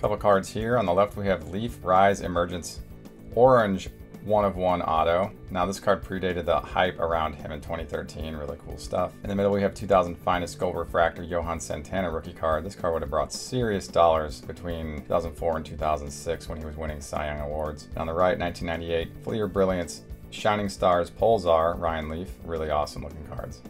Couple cards here. On the left we have Leaf Rise Emergence Orange 1/1 auto. Now this card predated the hype around him in 2013. Really cool stuff. In the middle we have 2000 Finest Gold Refractor Johan Santana rookie card. This card would have brought serious dollars between 2004 and 2006 when he was winning Cy Young Awards. And on the right, 1998 Fleer Brilliance Shining Stars Polestar Ryan Leaf. Really awesome looking cards.